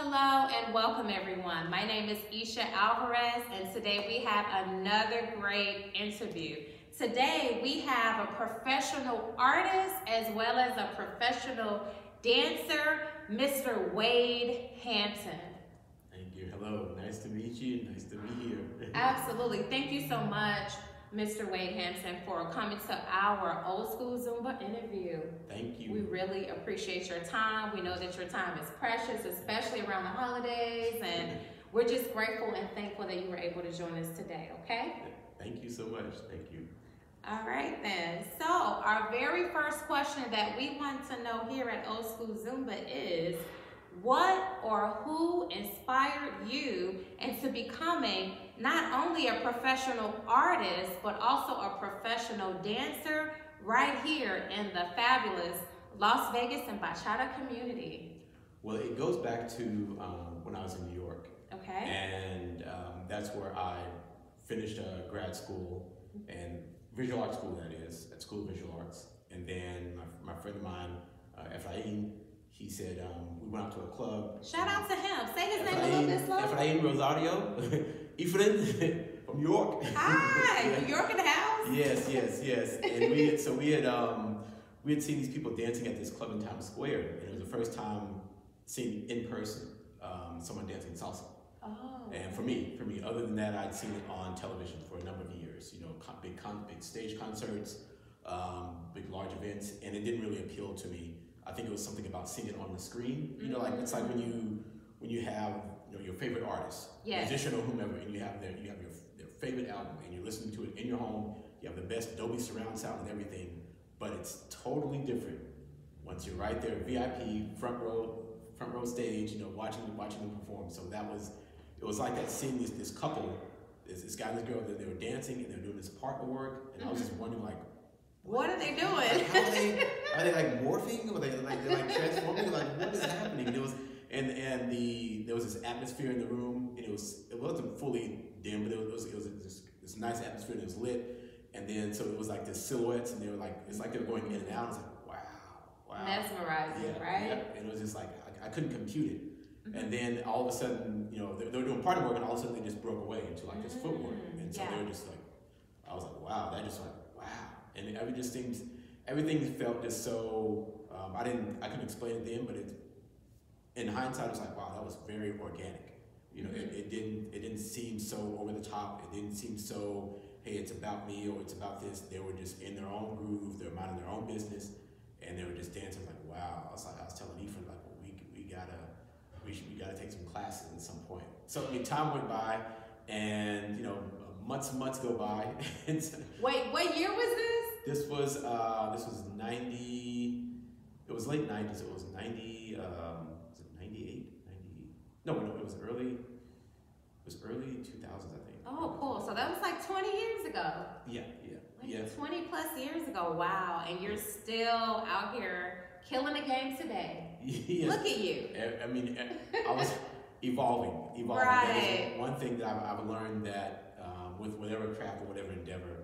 Hello and welcome everyone. My name is Isha Alvarez and today we have another great interview. Today we have a professional artist as well as a professional dancer, Mr. Wade Hampton. Thank you. Hello. Nice to meet you. Nice to be here. Absolutely. Thank you so much, Mr. Wade Hampton, for coming to our Old School Zumba interview. Thank you. We really appreciate your time. We know that your time is precious, especially around the holidays, and we're just grateful and thankful that you were able to join us today, okay? Thank you so much. Thank you. All right then. So our very first question that we want to know here at Old School Zumba is, what or who inspired you into becoming not only a professional artist, but also a professional dancer right here in the fabulous Las Vegas and Bachata community? Well, it goes back to when I was in New York. Okay. And that's where I finished grad school, and visual arts school that is, at School of Visual Arts. And then my friend of mine, Efrain, he said, we went out to a club. Shout out to him. Say his name a little bit slow. Efrain Rosario, Efrain from New York. Hi, yeah. New York in the house. Yes, yes, yes. And we had seen these people dancing at this club in Town Square, and it was the first time seeing in person someone dancing salsa. Oh. And for me, other than that, I'd seen it on television for a number of years. You know, big stage concerts, big large events, and it didn't really appeal to me. I think it was something about seeing it on the screen. You know, like it's like when you have, you know, your favorite artist, yes, musician or whomever, and you have your favorite album, and you're listening to it in your home. You have the best Dolby surround sound and everything, but it's totally different once you're right there, VIP front row stage. You know, watching them perform. So that was, it was like that, seeing this couple, this guy and this girl, that they were dancing and they were doing this partner work, and I was just wondering, like, what are they doing? Like, are they like morphing? Are they like transforming? Like, what is happening? And it was, there was this atmosphere in the room, and it wasn't fully dim, but it was this nice atmosphere, and it was lit. And then so it was like the silhouettes, and they were like, it's like they were going in and out. I was like, wow, mesmerizing, yeah, right? Yeah. And it was just like I couldn't compute it. And then all of a sudden, you know, they were doing party work, and all of a sudden they just broke away into like this footwork. And so yeah, they were just like, I was like, wow, that just like, wow. And everything felt just so, I couldn't explain it then, but in hindsight, it was like, wow, that was very organic. You know, it didn't seem so over the top. It didn't seem so, hey, it's about me or it's about this. They were just in their own groove, they were minding their own business, and they were just dancing. Like, wow. I was telling Ethan, like, well, we gotta take some classes at some point. So I mean, time went by, and you know, months go by. Wait, what year was this? This was 90. It was late '90s. It was 90. Was it 98? 90? No, it was early. It was early 2000s, I think. Oh, cool. So that was like 20 years ago. Yeah, yeah, like yeah. 20 plus years ago. Wow, and you're still out here killing the game today. Yes. Look at you. I mean, I was evolving. Right. One thing that I've learned that with whatever craft or whatever endeavor,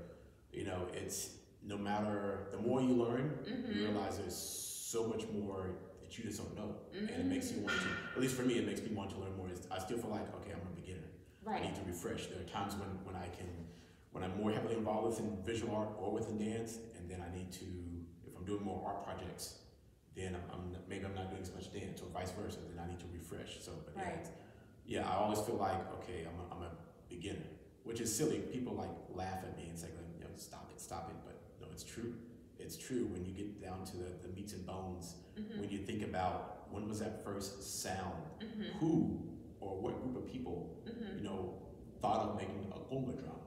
you know, it's no matter, the more you learn, you realize there's so much more that you just don't know. And it makes you want to, at least for me, it makes me want to learn more. I still feel like, okay, I'm a beginner. Right. I need to refresh. There are times when I'm more heavily involved within visual art or within dance, and then I need to, if I'm doing more art projects, then maybe I'm not doing as much dance, or vice versa, then I need to refresh. So, but right, yeah, I always feel like, okay, I'm a beginner, which is silly. People like laugh at me and say, like, you know, stop it. But no, it's true. It's true when you get down to the meats and bones, when you think about when was that first sound, who or what group of people, you know, thought of making a conga drum.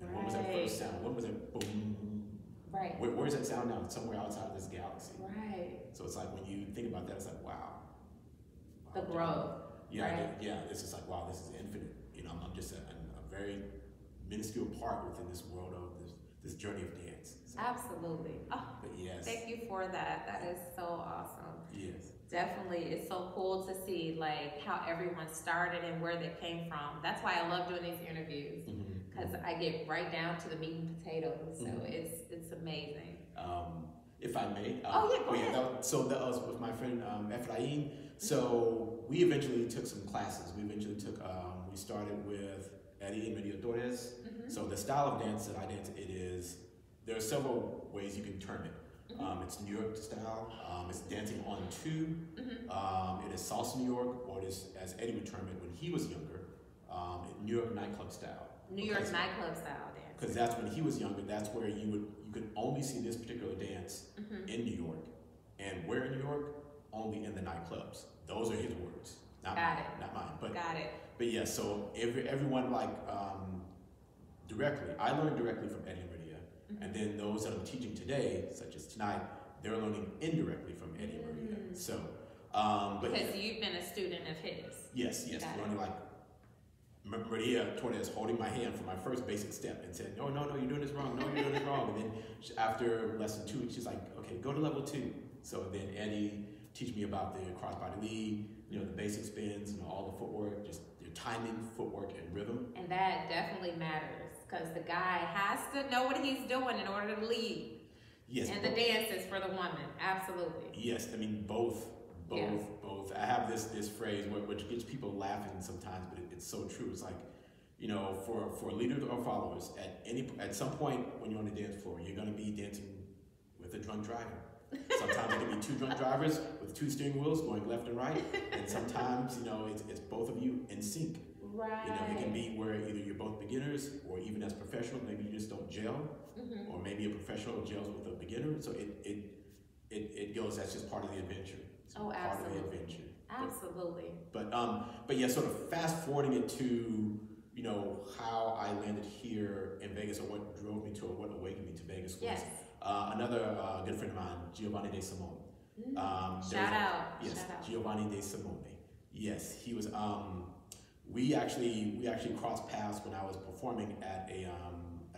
And right, when was that first sound? When was it boom? Right. Where's that sound now? It's somewhere outside of this galaxy. Right. So it's like when you think about that, it's like, wow. The growth. Yeah, right? Yeah. It's just like, wow, this is infinite. You know, I'm just a very minuscule part within this world of this journey of dance. So, absolutely. Oh, but yes. Thank you for that. That is so awesome. Yes. Definitely, it's so cool to see like how everyone started and where they came from. That's why I love doing these interviews. Because I get right down to the meat and potatoes, so it's amazing. if I may. So that was with my friend Efrain. So we eventually took some classes. We eventually took, we started with Eddie and Maria Torres. So the style of dance that I dance, it is, there are several ways you can term it. It's New York style, it's dancing on two, it is salsa New York, or it is, as Eddie would term it when he was younger, New York nightclub style. New York nightclub style dance. Because that's when he was younger, that's where you would, you could only see this particular dance in New York. And where in New York? Only in the nightclubs. Those are his words. Not mine, but yeah, so everyone like directly. I learned directly from Eddie and Maria. And then those that I'm teaching today, such as tonight, they're learning indirectly from Eddie and Maria. So because you've been a student of his. Yes. Learning like Maria Torres holding my hand for my first basic step and said, no, you're doing this wrong. No, you're doing this wrong. And then after lesson 2, she's like, okay, go to level 2. So then Eddie teach me about the cross-body lead, you know, the basic spins and all the footwork, just your timing, footwork, and rhythm. And that definitely matters because the guy has to know what he's doing in order to lead. Yes. And the dance is for the woman, absolutely. Yes, I mean, both. I have this phrase which gets people laughing sometimes, but it's so true. It's like, you know, for leaders or followers, at some point when you're on the dance floor, you're going to be dancing with a drunk driver. Sometimes it can be 2 drunk drivers with 2 steering wheels going left and right, and sometimes, you know, it's both of you in sync. Right. You know, it can be where either you're both beginners, or even as professional, maybe you just don't gel, or maybe a professional gels with a beginner. So it goes. That's just part of the adventure. Absolutely. But yeah, sort of fast forwarding it to, you know, how I landed here in Vegas, or what drove me to, or what awakened me to Vegas. Yes. Another good friend of mine, Giovanni De Simone. Shout out. Giovanni De Simone. Yes, he was. We actually crossed paths when I was performing at a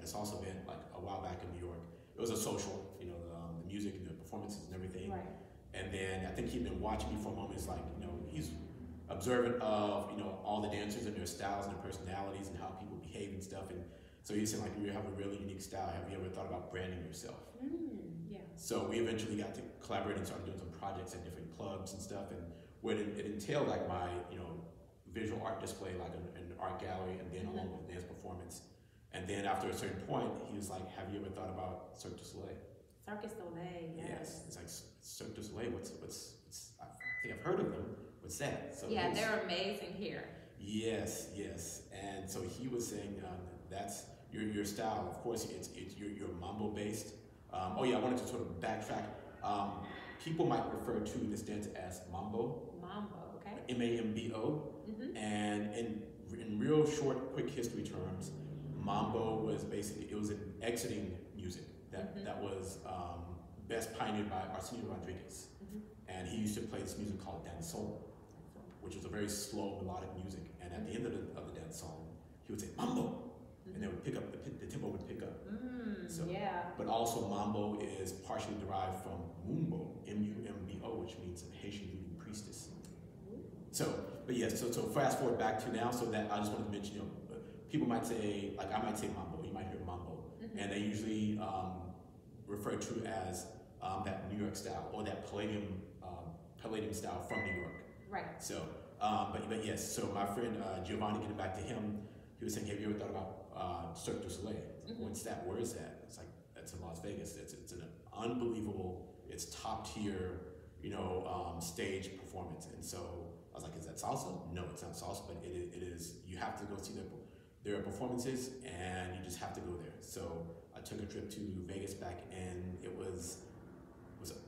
salsa event like a while back in New York. It was a social, you know, the music and the performances and everything. Right. And then I think he'd been watching me for a moment. It's like, you know, he's observant of, you know, all the dancers and their styles and their personalities and how people behave and stuff. And so he said, like, you have a really unique style. Have you ever thought about branding yourself? Yeah. So we eventually got to collaborate and started doing some projects at different clubs and stuff. And what it entailed, like my, you know, visual art display, like an art gallery, and then along with dance performance. And then after a certain point, he was like, have you ever thought about Cirque du Soleil? Cirque du Soleil, yes. It's like Cirque du Soleil, what's I think I've heard of them. What's that? So yeah, they're amazing here. Yes. And so he was saying, that's your style. Of course, you're mambo based. Oh yeah, I wanted to sort of backtrack. People might refer to this dance as mambo. Mambo, okay. M-A-M-B-O. And in real short, quick history terms, mambo was basically, it was an exiting music. That was best pioneered by Arsenio Rodriguez. And he used to play this music called danzón, which was a very slow, melodic music. And at the end of the danzón, he would say mambo, and they would pick up, the tempo would pick up. But also mambo is partially derived from mumbo, M-U-M-B-O, which means Haitian Union Priestess. So fast forward back to now, so that I just wanted to mention, you know, people might say, like I might say mambo, you might hear mambo, and they usually referred to as that New York style, or that Palladium style from New York. Right. So, but yes, so my friend Giovanni, getting back to him, he was saying, have you ever thought about Cirque du Soleil? What's that? Where is that? It's like, that's in Las Vegas. It's an unbelievable, it's top tier, you know, stage performance. And so I was like, is that salsa? No, it's not salsa, but it is, you have to go see their performances, and you just have to go there. So I took a trip to Vegas back, and it was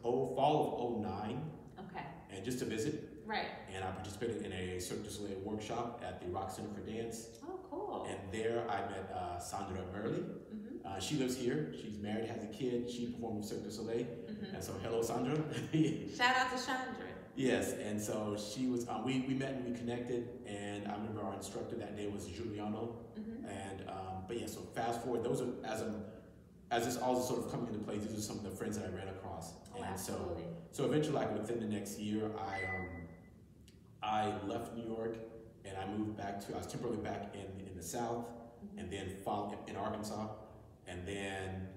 fall of 2009. Okay. And just to visit. Right. And I participated in a Cirque du Soleil workshop at the Rock Center for Dance. Oh, cool. And there I met Sandra Murley. She lives here. She's married, has a kid. She performed with Cirque du Soleil. And so, hello, Sandra. Shout out to Sandra. Yes, and so she was. We met and we connected, and I remember our instructor that day was Giuliano. And but yeah, so fast forward. Those are as this all sort of coming into place. These are some of the friends that I ran across, so eventually, like within the next year, I left New York and I moved back to. I was temporarily back in the South, and then followed in Arkansas, and then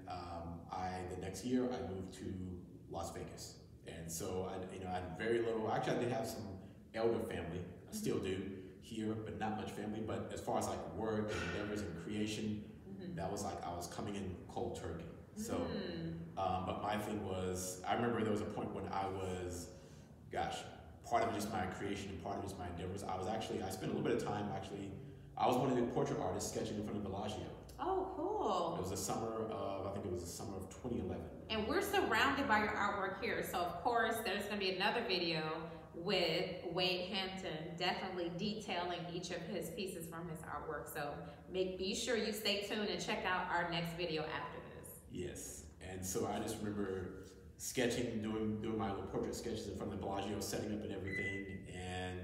the next year I moved to Las Vegas. And so I had very little, actually I did have some elder family, I still do here, but not much family. But as far as like work and endeavors and creation, that was like, I was coming in cold turkey. So, but my thing was, I remember there was a point when I was, gosh, part of just my creation and part of just my endeavors, I was actually, I spent a little bit of time actually, I was one of the portrait artists sketching in front of Bellagio. Oh, cool. It was the summer of, I think it was the summer of 2011. And we're surrounded by your artwork here. So of course, there's gonna be another video with Wade Hampton, definitely detailing each of his pieces from his artwork. So be sure you stay tuned and check out our next video after this. Yes, and so I just remember sketching, doing my little portrait sketches in front of the Bellagio, setting up and everything, and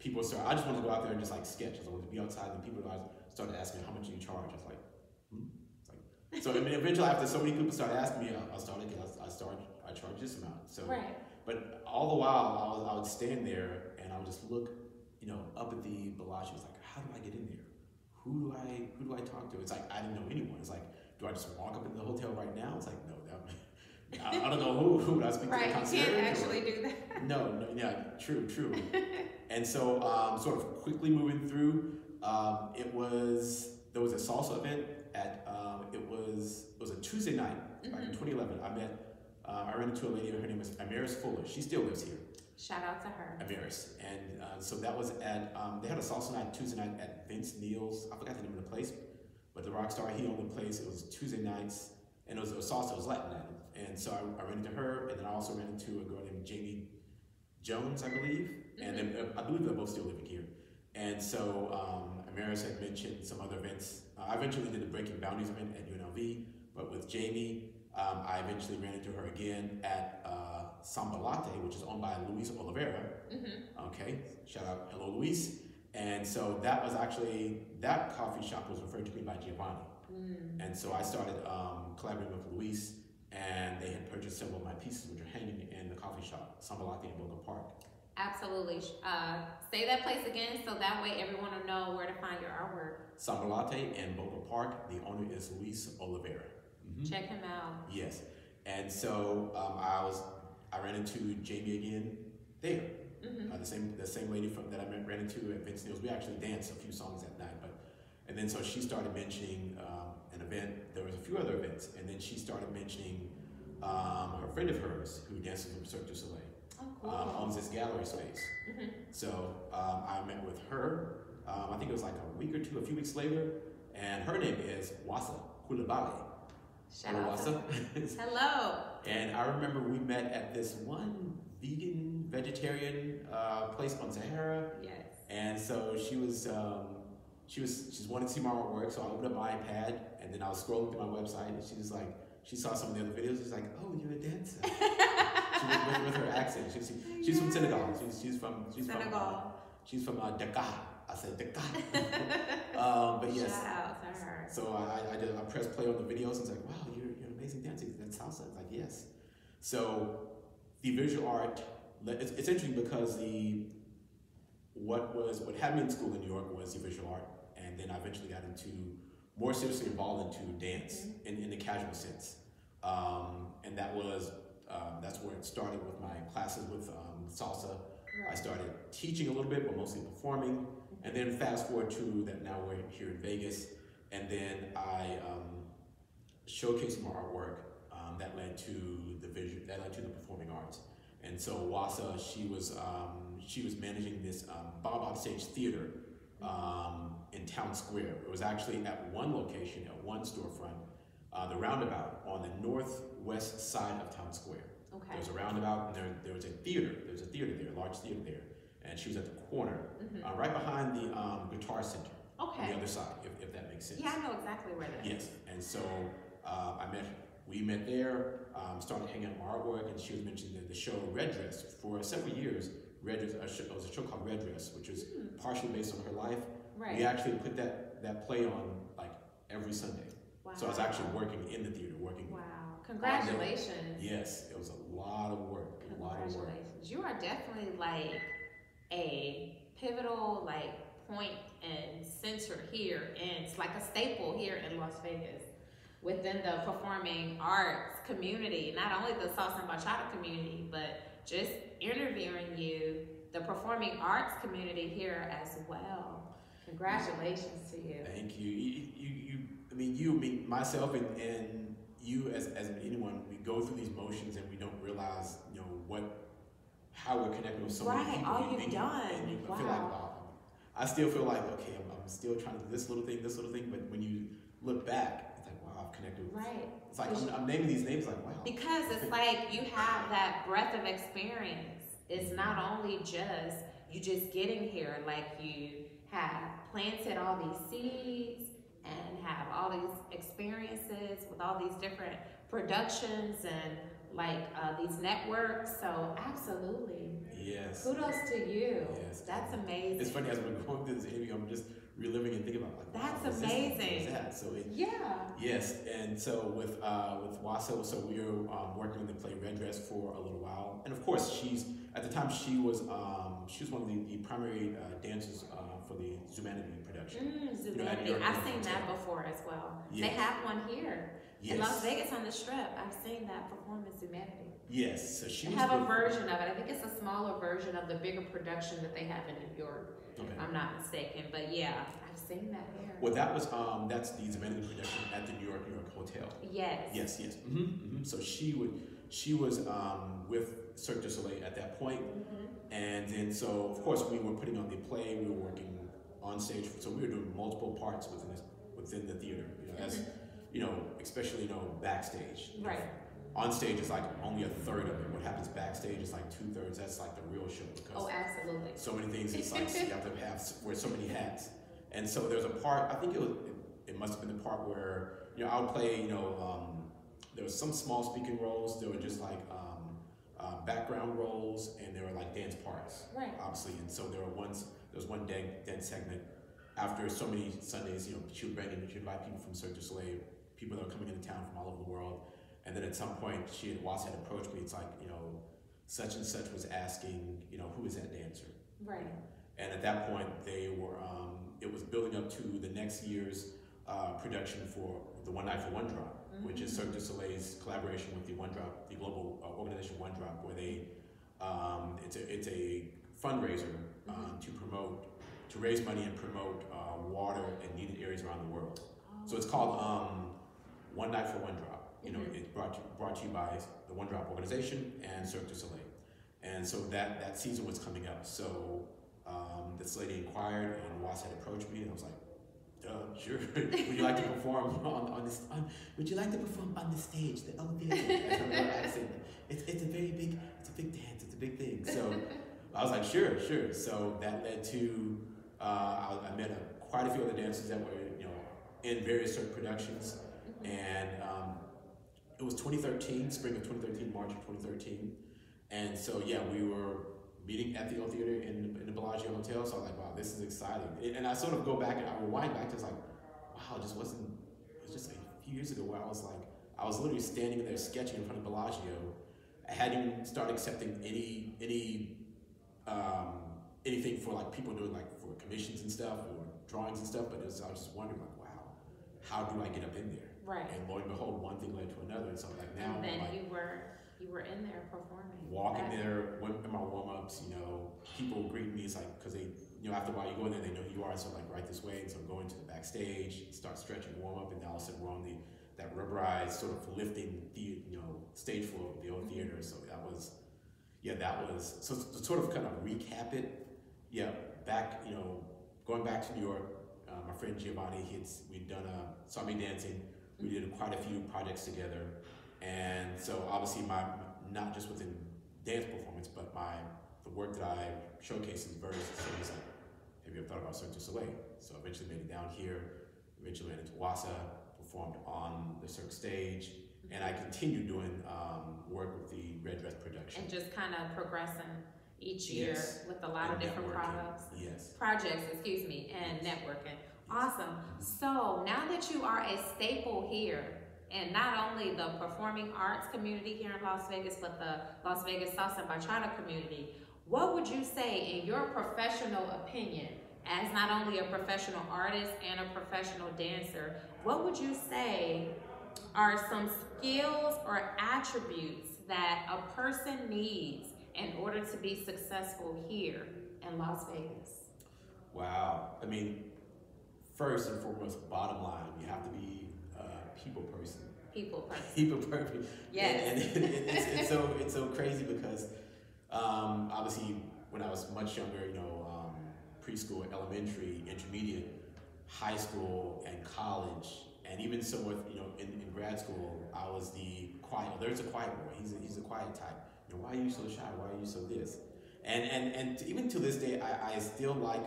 people started, I just wanted to go out there and just like sketch. I wanted to be outside, and people started asking, how much do you charge? I was like, so I mean, eventually, after so many people started asking me, I charged this amount. So, right. But all the while, I would stand there and I would just look, you know, up at the Bellagio. It's like, how do I get in there? Who do I talk to? It's like I didn't know anyone. It's like, do I just walk up in the hotel right now? It's like, no, I don't know who would I speak to. Right, you can't actually do that. No, yeah, true. And so, sort of quickly moving through, there was a salsa event at. It was a Tuesday night back in 2011. I ran into a lady. Her name is Amaris Fuller. She still lives here. Shout out to her, Amaris. And so that was at. They had a salsa night Tuesday night at Vince Neal's. I forgot the name of the place, but the rock star he owned the place. It was Tuesday nights, and it was a salsa. It was Latin night. And so I ran into her, and then I also ran into a girl named Jamie Jones, I believe. And then I believe they're both still living here. And so Amaris had mentioned some other events. I eventually did the Breaking Boundaries event at UNLV, but with Jamie, I eventually ran into her again at Samba Latte, which is owned by Luis Oliveira. Okay, shout out, hello Luis. And so that was actually, that coffee shop was referred to me by Giovanni. And so I started collaborating with Luis, and they had purchased several of my pieces, which are hanging in the coffee shop, Samba Latte in Boca Park. Absolutely. Say that place again so that way everyone will know where to find your artwork. Samba Latte in Boca Park. The owner is Luis Oliveira. Check him out. Yes. And so I ran into Jamie again there. The same lady that I ran into at Vince Neal's. We actually danced a few songs that night, and then so she started mentioning an event. There was a few other events, and then she started mentioning a friend of hers who dances from Cirque du Soleil. Owns this gallery space. So I met with her, I think it was like a few weeks later, and her name is Wassa Coulibaly. Hello, Wassa. Hello. And I remember we met at this one vegan, vegetarian place on Sahara. Yes. And so she wanted to see my artwork, so I opened up my iPad, and then I was scrolling through my website, and she was like, she saw some of the other videos, she's like, oh, you're a dancer. With her accent, she's from Senegal. She's from Dakar. I said Dakar. But yes. Shout out to her. So I pressed play on the videos and was like, wow, you're an amazing dancer. That salsa. It's like, yes. So the visual art. It's interesting because what had me in school in New York was the visual art, and then I eventually got more seriously involved into dance in the casual sense, and that was. That's where it started with my classes with salsa. Right. I started teaching a little bit, but mostly performing. And then fast forward to that now we're here in Vegas. And then I showcased my artwork that led to the performing arts. And so Wassa, she was managing this Bob Stage Theater in Town Square. It was actually at one location, at one storefront. The roundabout on the northwest side of Town Square. Okay. There was a roundabout, and there was a theater. There was a theater there, a large theater there, and she was at the corner, right behind the Guitar Center. Okay. On the other side, if that makes sense. Yeah, I know exactly where that is. Yes, and so we met there, started hanging out my artwork, and she was mentioning the show Red Dress for several years. Red Dress, it was a show called Red Dress, which was partially based on her life. Right. We actually put that play on like every Sunday. Wow. So I was actually working in the theater, Wow. Congratulations. Yes, it was a lot of work. Congratulations. You are definitely like a pivotal point and center here, and it's like a staple here in Las Vegas. within the performing arts community, not only the salsa and bachata community, but just interviewing you, the performing arts community here as well. Congratulations to you. Thank you. I mean, myself and you as anyone, we go through these motions and we don't realize, you know, how we're connected with so many people. All you've done. And I feel like, wow. I still feel like, okay, I'm still trying to do this little thing, but when you look back, it's like, wow, I've connected with It's like, I'm naming these names like, wow. Because it's like, you have that breadth of experience. It's not only just, you just getting here, like you have planted all these seeds and have all these experiences with all these different productions and like these networks, so absolutely. Yes. Kudos to you. Yes. That's amazing. It's funny, as we're going through this interview, I'm just reliving and thinking about like, that's amazing. That? So it, yeah. Yes, and so with Wassa, so we were working with the play Red Dress for a little while, and of course she's, at the time she was one of the primary dancers for the Zumanity production. Zumanity. You know, I've seen that before as well. Yes. They have one here. Yes. In Las Vegas on the Strip, I've seen that performance, Zumanity. Yes, so she have a version of it. I think it's a smaller version of the bigger production that they have in New York. Okay. If I'm not mistaken, but yeah, I've seen that here. Well, that was that's the Zumanity production at the New York Hotel. Yes. Yes, yes. Mm-hmm, mm-hmm. So she was with Cirque du Soleil at that point, mm-hmm. And then so of course we were putting on the play. We were working on stage, so we were doing multiple parts within the theater. You know, that's. Mm-hmm. You know, especially, you know, backstage. Right. On stage is like only a third of it. What happens backstage is like 2/3. That's like the real show. Because oh, absolutely. So many things. It's like you have to have, wear so many hats. And so there's a part, I think it must have been the part where, you know, I would play, you know, there was some small speaking roles. There were just like background roles, and there were like dance parts. Right. Obviously. And so there was one dance segment. After so many Sundays, you know, she would bring in, she'd invite people from Cirque du Soleil, people that are coming into town from all over the world, and then at some point Wassa had approached me. It's like, you know, such and such was asking, you know, who is that dancer? Right. And at that point, they were. It was building up to the next year's production for the One Night for One Drop, mm-hmm. which is Cirque du Soleil's collaboration with the One Drop, the global organization One Drop, where they it's a fundraiser mm-hmm. to raise money and promote water in needed areas around the world. So it's called One Night for One Drop. You know, mm-hmm. it's brought to you by the One Drop organization and Cirque du Soleil. And so that season was coming up. So this lady inquired, and Wassa had approached me, and I was like, sure. Would you like to perform on the stage, the old theater? It's a big thing. So I was like, sure. So that led to I met quite a few other dancers that were, you know, in various Cirque productions, mm-hmm. and it was 2013, spring of 2013, March of 2013, and so yeah, we were meeting at the Old Theater in the Bellagio Hotel. So I was like, wow, this is exciting, and I sort of go back and I rewind back to like, wow, it just wasn't. It was just a few years ago where I was literally standing there sketching in front of Bellagio. I hadn't even started accepting anything for like people doing like for commissions and stuff or drawings and stuff, but I was just wondering like, how do I get up in there? Right. And lo and behold, one thing led to another. And so I'm like, now. And then like, you were in there performing. Walking there, went in my warm-ups, you know, people greet me. It's like, because they, you know, after a while you go in there, they know who you are. So I'm like, right this way. And so I'm going to the backstage, start stretching, warm up, and then all of a sudden we're on that rubberized sort of lifting stage floor of the old mm-hmm. theater. So that was, so to sort of kind of recap it, yeah, back, you know, going back to New York. My friend Giovanni, we'd done saw me dancing. We did quite a few projects together, and so obviously my not just within dance performance, but the work that I showcased in various things. Like, have you ever thought about Cirque du Soleil? So I eventually made it down here. Eventually went into Wassa, performed on the Cirque stage, and I continued doing work with the Red Dress production. And just kind of progressing. Each year with a lot of different projects, and networking. Awesome. So now that you are a staple here, and not only the performing arts community here in Las Vegas, but the Las Vegas salsa and bachata community, what would you say, in your professional opinion, as not only a professional artist and a professional dancer, what would you say are some skills or attributes that a person needs in order to be successful here in Las Vegas? Wow. I mean, first and foremost, bottom line, you have to be a people person. People person. Yes. And it's so crazy because obviously when I was much younger, you know, preschool, elementary, intermediate, high school, and college, and even so with, you know, in grad school, I was the quiet. There's a quiet boy. He's a quiet type. You know, why are you so shy? Why are you so this? And even to this day, I still like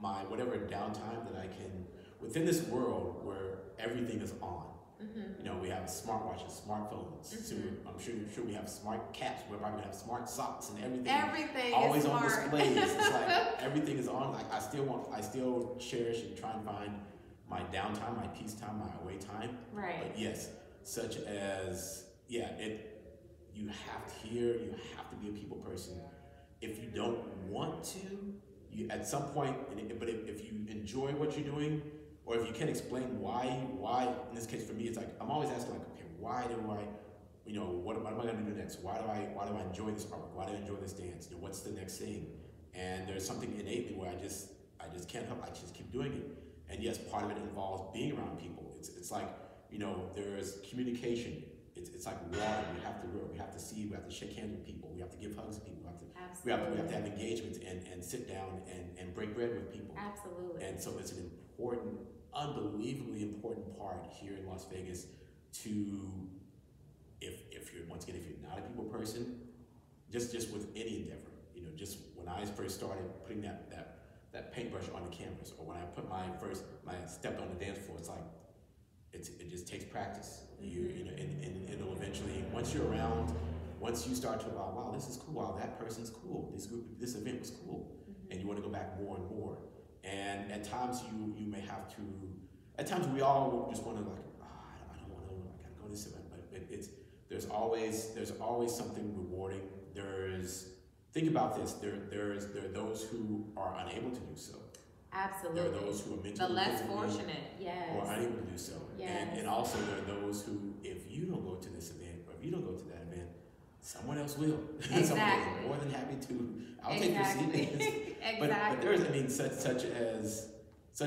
my whatever downtime that I can within this world where everything is on. Mm-hmm. You know, we have smartwatches, smartphones. Mm-hmm. So I'm sure we have smart caps. We're probably gonna have smart socks and everything. Everything always is smart. On displays. It's like everything is on. Like I still cherish and try and find my downtime, my peace time, my away time. Right. But yes, such as you have to hear. You have to be a people person. If you don't want to, you at some point. But if you enjoy what you're doing, or if you can't explain why, in this case for me, it's like, I'm always asking like, okay, why do I, you know, what am I gonna do next? Why do I enjoy this artwork? Why do I enjoy this dance? You know, what's the next thing? And there's something innately where I just can't help, I just keep doing it. And yes, part of it involves being around people. It's like, you know, there's communication. It's like water, we have to grow, we have to see, we have to shake hands with people, we have to give hugs to people, we have to have engagements and sit down and break bread with people. Absolutely. And so it's an important, unbelievably important part here in Las Vegas to, if you're, once again, if you're not a people person, just with any endeavor, you know, just when I first started putting that paintbrush on the canvas, or when I put my step on the dance floor, it's like, it just takes practice. You know, and it'll eventually, once you start to allow, wow, this is cool, wow, that person's cool, this event was cool, and you want to go back more and more. And at times you may have to, at times we all just want to like, I don't want to, I gotta go to this event, but there's always something rewarding. Think about this, there are those who are unable to do so. Absolutely. There are those who are mentally the less fortunate, yes, or unable to do so. Yes. And also there are those who, if you don't go to this event or if you don't go to that event, someone else will. Exactly. Someone is more than happy to. I'll take your seat. Exactly. But there's, I mean, such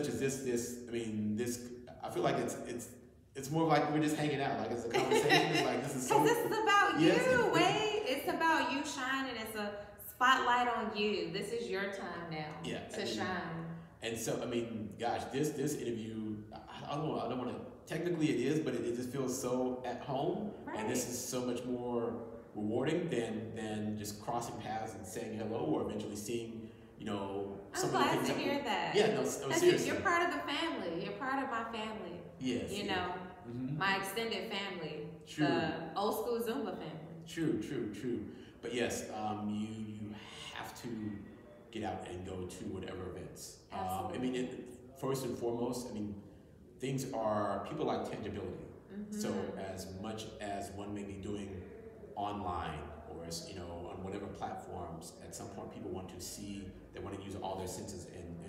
as this. I mean, this. I feel like it's more like we're just hanging out. Like it's a conversation. It's like this is so. This is about you, Wade. It's about you shining. It's a spotlight on you. This is your time now. Yeah, to shine. And so, I mean, gosh, this interview, I don't want to, technically it is, but it just feels so at home. Right. And this is so much more rewarding than just crossing paths and saying hello or eventually seeing, you know. I'm glad to hear that. Yeah, no, seriously. You're part of the family. You're part of my family. Yes. You know, my extended family. True. The Old School Zumba family. True. But yes, you have to get out and go to whatever events. I mean, first and foremost, I mean, people like tangibility. So as much as one may be doing online or as, you know, on whatever platforms, at some point people want to see, they want to use all their senses and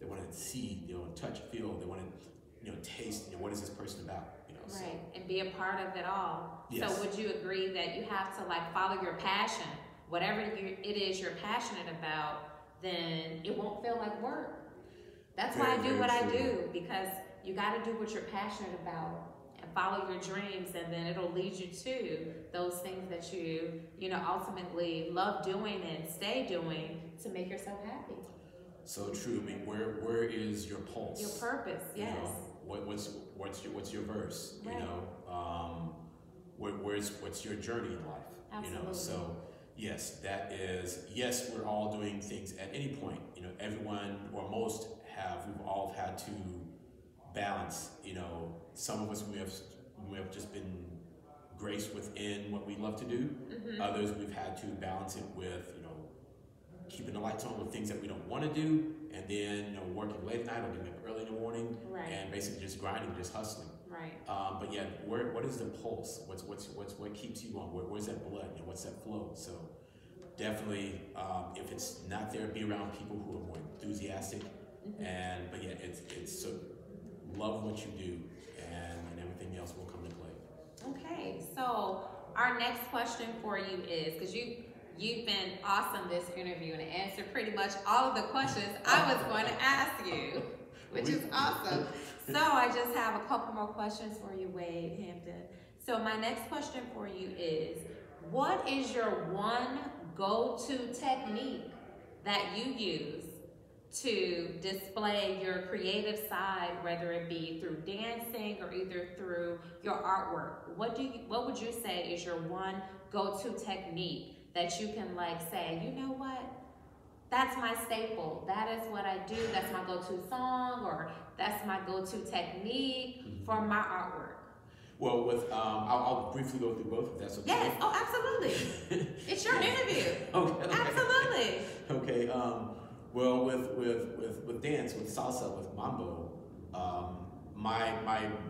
they want to see, you know, touch, feel, they want to, you know, taste, you know, what is this person about? You know, right, so. And be a part of it all. Yes. So would you agree that you have to like follow your passion? Whatever it is you're passionate about, then it won't feel like work. That's why I do what I do, because you got to do what you're passionate about and follow your dreams, and then it'll lead you to those things that you know, ultimately love doing and stay doing to make yourself happy. So true. I mean, where is your pulse? Your purpose, yes. You know, what's your verse? Right. You know, what's your journey in life? Absolutely. You know, so. Yes, yes, we're all doing things at any point. You know, everyone or most we've all had to balance, you know, some of us we have just been graced within what we love to do. Others we've had to balance it with, you know, keeping the lights on with things that we don't want to do, and then, you know, working late at night or getting up early in the morning, right, and basically just grinding, just hustling. Right. But yeah, what is the pulse? What keeps you on? Where's that blood? You know, what's that flow? So definitely, if it's not there, be around people who are more enthusiastic. And but yeah, it's so love what you do and everything else. else will come into play. Okay, so our next question for you is, because you've been awesome this interview and answered pretty much all of the questions I was going to ask you, which is awesome. So I just have a couple more questions for you, Wade Hampton. So my next question for you is, what is your one go-to technique that you use to display your creative side, whether it be through dancing or either through your artwork? What would you say is your one go-to technique that you can like say, you know what, that's my staple, that is what I do, that's my go-to song, or that's my go-to technique for my artwork? Well, with I'll briefly go through both, if that's okay. Yes, oh, absolutely. It's your interview. Okay. Absolutely. Okay. Well, with dance, with salsa, with mambo, my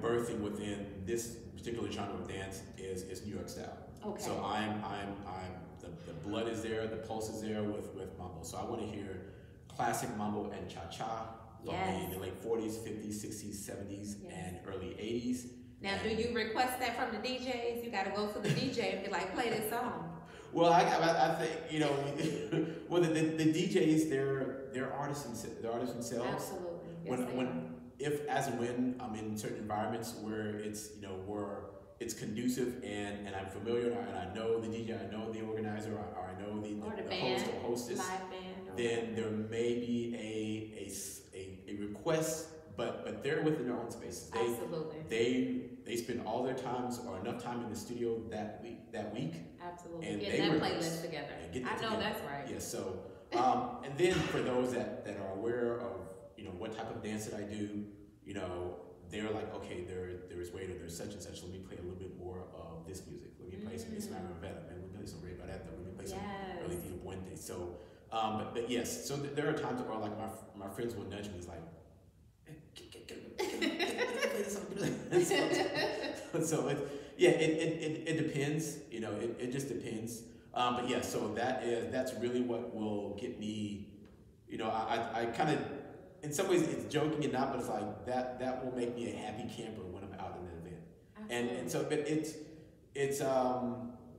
birthing within this particular genre of dance is New York style. Okay. So the blood is there, the pulse is there with mambo. So I want to hear classic mambo and cha-cha from the late 40s, 50s, 60s, 70s, and early 80s. Now, do you request that from the DJs? You got to go to the DJ and be like, play this song. Well, I think, you know, well, the DJs, they're artists, themselves. Absolutely. Yes, if, as and when I'm in certain environments where it's, you know, where it's conducive and I'm familiar and I know the DJ, I know the organizer, or I know the host or hostess, then there may be a request, but they're within their own spaces. Absolutely. They spend all their times or enough time in the studio that week. Absolutely. And get that playlist together. I know that's right. Yeah. So, and then for those that are aware of, you know, what type of dance that I do, you know, they're like, okay, there is Wade, or there's such and such. Let me play a little bit more of this music. Let me play some Ismael Rivera. Let me play some Ray Barretta. Let me play some early Tito Puente. So, but yes. So there are times where like my friends will nudge me. It's like, so it depends, you know, it just depends. But yeah, so that's really what will get me, you know, I kind of, in some ways it's joking and not, but it's like that will make me a happy camper when I'm out in an event. Absolutely. And so,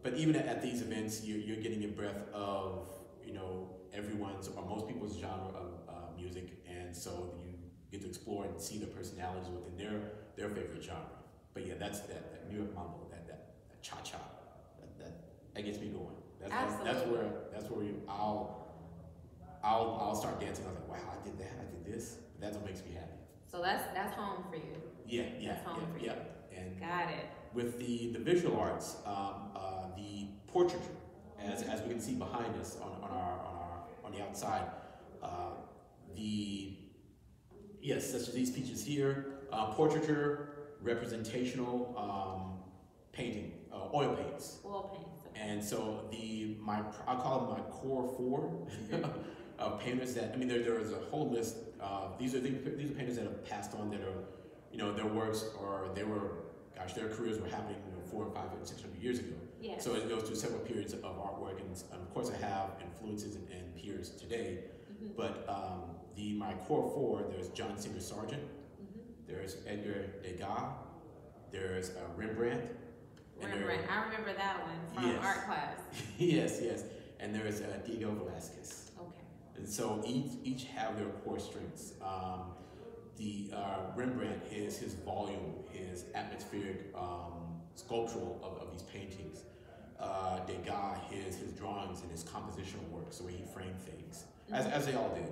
but but even at these events, you're getting a breath of, you know, everyone's or most people's genre of music, and so you get to explore and see the personalities within their favorite genre. But yeah, that's that New York mambo, that cha cha, that gets me going. That's where I'll start dancing. I was like, wow, I did that, I did this. But that's what makes me happy. So that's home for you. Yeah, yeah, that's home for you. And got it. With the visual arts, the portraiture, as we can see behind us on the outside, yes, such as these pieces here, portraiture, representational painting, oil paints. Oil paints. Okay. And so I call them my core four of painters that, I mean, there is a whole list. These are painters that have passed on that are, you know, their works or their careers were happening, you know, 400, 500, 600 years ago. Yes. So it goes through several periods of artwork, and of course I have influences and peers today, but. My core four, there's John Singer Sargent, there's Edgar Degas, there's Rembrandt. I remember that one from art class. yes, and there's Diego Velasquez. Okay. And so each have their core strengths. Rembrandt is his volume, his atmospheric sculptural of these paintings. Degas, his drawings and his compositional works, the way he framed things, as they all did.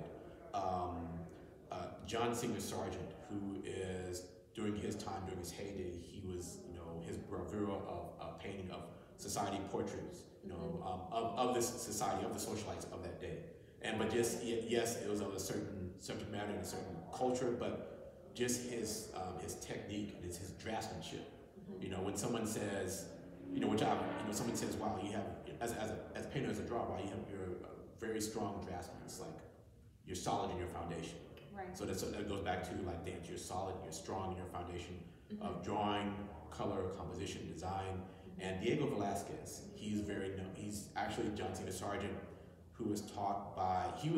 John Singer Sargent, who is during his heyday, he was, you know, his bravura of painting of society portraits, you know, of this society, of the socialites of that day. And but just yes, it was of a certain subject matter and a certain culture, but just his technique and his draftsmanship. You know, when someone says, you know, someone says, wow, you have as a painter, as a drawer, wow, you're a very strong draftsman. It's like, you're solid in your foundation. Right. So that goes back to like dance. You're solid, you're strong in your foundation of drawing, color, composition, design. And Diego Velasquez, he's actually John Singer Sargent, who was taught by, he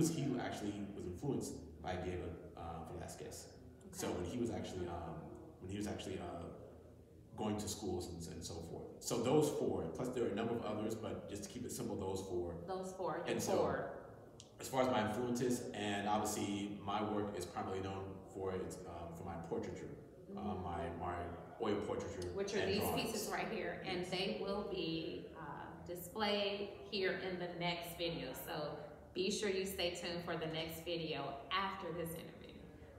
actually was influenced by Diego Velasquez. Okay. So when he was actually going to schools and so forth. So those four, plus there are a number of others, but just to keep it simple, those four. Those four, and so four. As far as my influences, and obviously my work is primarily known for its for my portraiture, my oil portraiture. Which are these drawings. Pieces right here, and they will be displayed here in the next video. So be sure you stay tuned for the next video after this interview.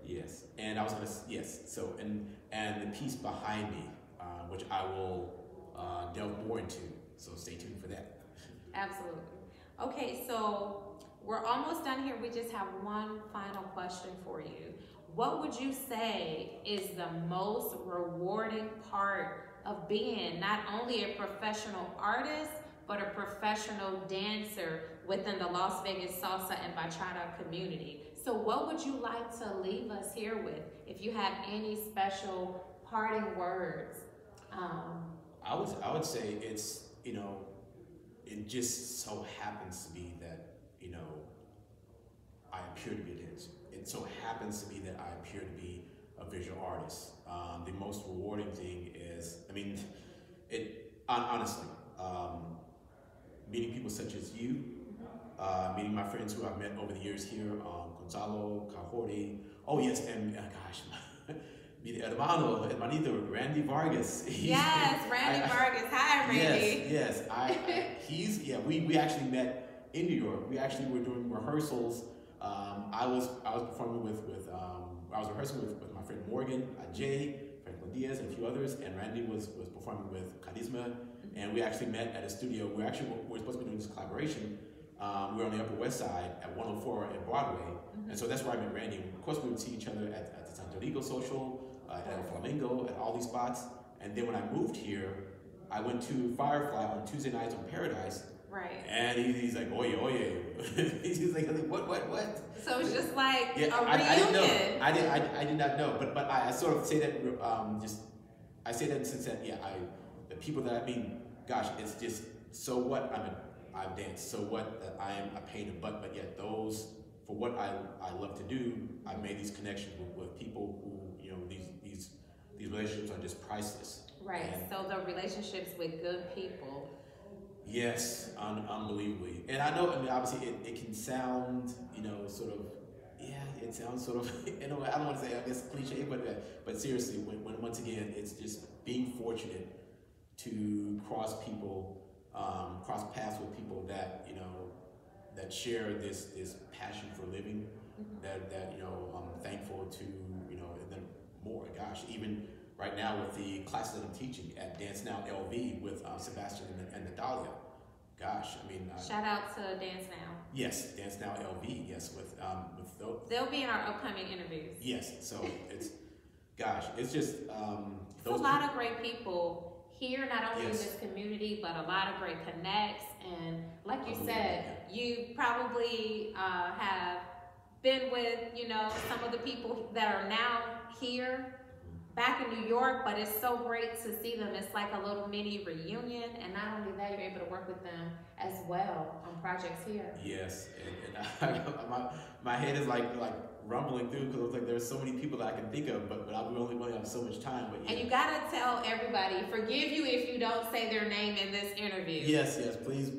Yes, and I was gonna yes. So and the piece behind me, which I will delve more into. So stay tuned for that. Absolutely. Okay, so. We're almost done here. We just have one final question for you. What would you say is the most rewarding part of being not only a professional artist, but a professional dancer within the Las Vegas Salsa and Bachata community? So what would you like to leave us here with? If you have any special parting words? I would say it's, you know, it just so happens to be that, you know, I appear to be a dancer. It so happens to be that I appear to be a visual artist. The most rewarding thing is, I mean, honestly, meeting people such as you, meeting my friends who I've met over the years here, Gonzalo, Cajorti, oh yes, and gosh, hermanito, Randy Vargas. Yes, Randy Vargas. Hi, Randy. Yes, we actually met in New York. We actually were doing rehearsals. I was performing with my friend Morgan, Ajay, Franklin Diaz, and a few others, and Randy was performing with Karisma, and we actually met at a studio. We're supposed to be doing this collaboration. We were on the Upper West Side at 104 and Broadway, and so that's where I met Randy. Of course, we would see each other at the Santo Domingo Social, at El Flamingo, at all these spots, and then when I moved here, I went to Firefly on Tuesday nights on Paradise. Right. And he's like, oye, oye. He's like, what? So it's just like a reunion. I did not know. But I sort of say that, I say that in the sense that, the people that I mean, gosh, it's just, so what? I've danced. So what? That I am a pain in the butt. But yet those, for what I love to do, I've made these connections with people who, you know, these relationships are just priceless. Right. And so the relationships with good people. Yes, unbelievably. And I know, I mean, obviously it can sound, you know, sort of, it sounds sort of, you know, I don't want to say, I guess, cliche, but seriously, when once again, it's just being fortunate to cross people, cross paths with people that, you know, that share this passion for living, that, you know, I'm thankful to, you know, and then more, gosh, even right now with the classes that I'm teaching at Dance Now LV with Sebastian and Natalia. Gosh, I mean. Shout out to Dance Now. Yes, Dance Now LV, yes, with those. They'll be in our upcoming interviews. Yes, so it's, gosh, it's just. It's a lot of great people here, not only in this community, but a lot of great connects. And like you said, you probably have been with, you know, some of the people that are now here back in New York, but it's so great to see them. It's like a little mini reunion, and not only that, you're able to work with them as well on projects here. Yes, and my head is like rumbling through because it's like there's so many people that I can think of, but I'll be only going to have so much time. But yeah. And you gotta tell everybody. Forgive you if you don't say their name in this interview. Yes, please,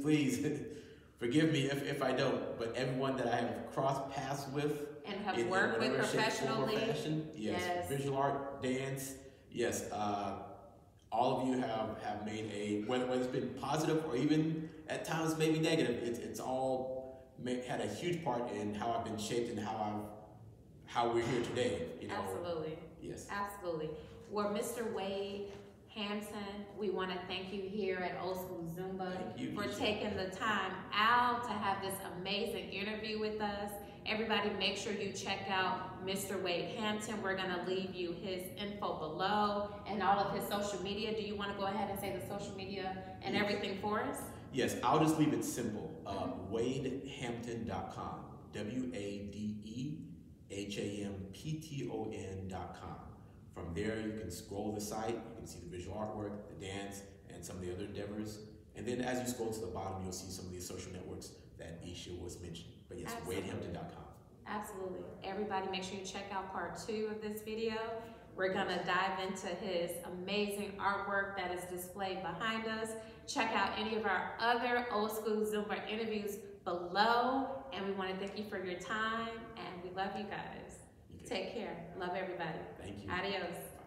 forgive me if I don't. But everyone that I have crossed paths with. And have worked with professionally. Fashion, yes. Visual art, dance, yes. All of you have made a, whether it's been positive or even at times maybe negative, it's all had a huge part in how I've been shaped and how we're here today. You know? Absolutely. Yes. Absolutely. Well, Mr. Wade Hampton, we want to thank you here at Old School Zumba for taking the time out to have this amazing interview with us. Everybody, make sure you check out Mr. Wade Hampton. We're going to leave you his info below and all of his social media. Do you want to go ahead and say the social media and everything for us? Yes, I'll just leave it simple. WadeHampton.com. WadeHampton.com. From there, you can scroll the site. You can see the visual artwork, the dance, and some of the other endeavors. And then as you scroll to the bottom, you'll see some of these social networks that Isha was mentioning. But yes, WadeHampton.com. Absolutely. Everybody, make sure you check out part 2 of this video. We're gonna dive into his amazing artwork that is displayed behind us. Check out any of our other Old School Zumba interviews below. And we wanna thank you for your time, and we love you guys. Take care. Love everybody. Thank you. Adios.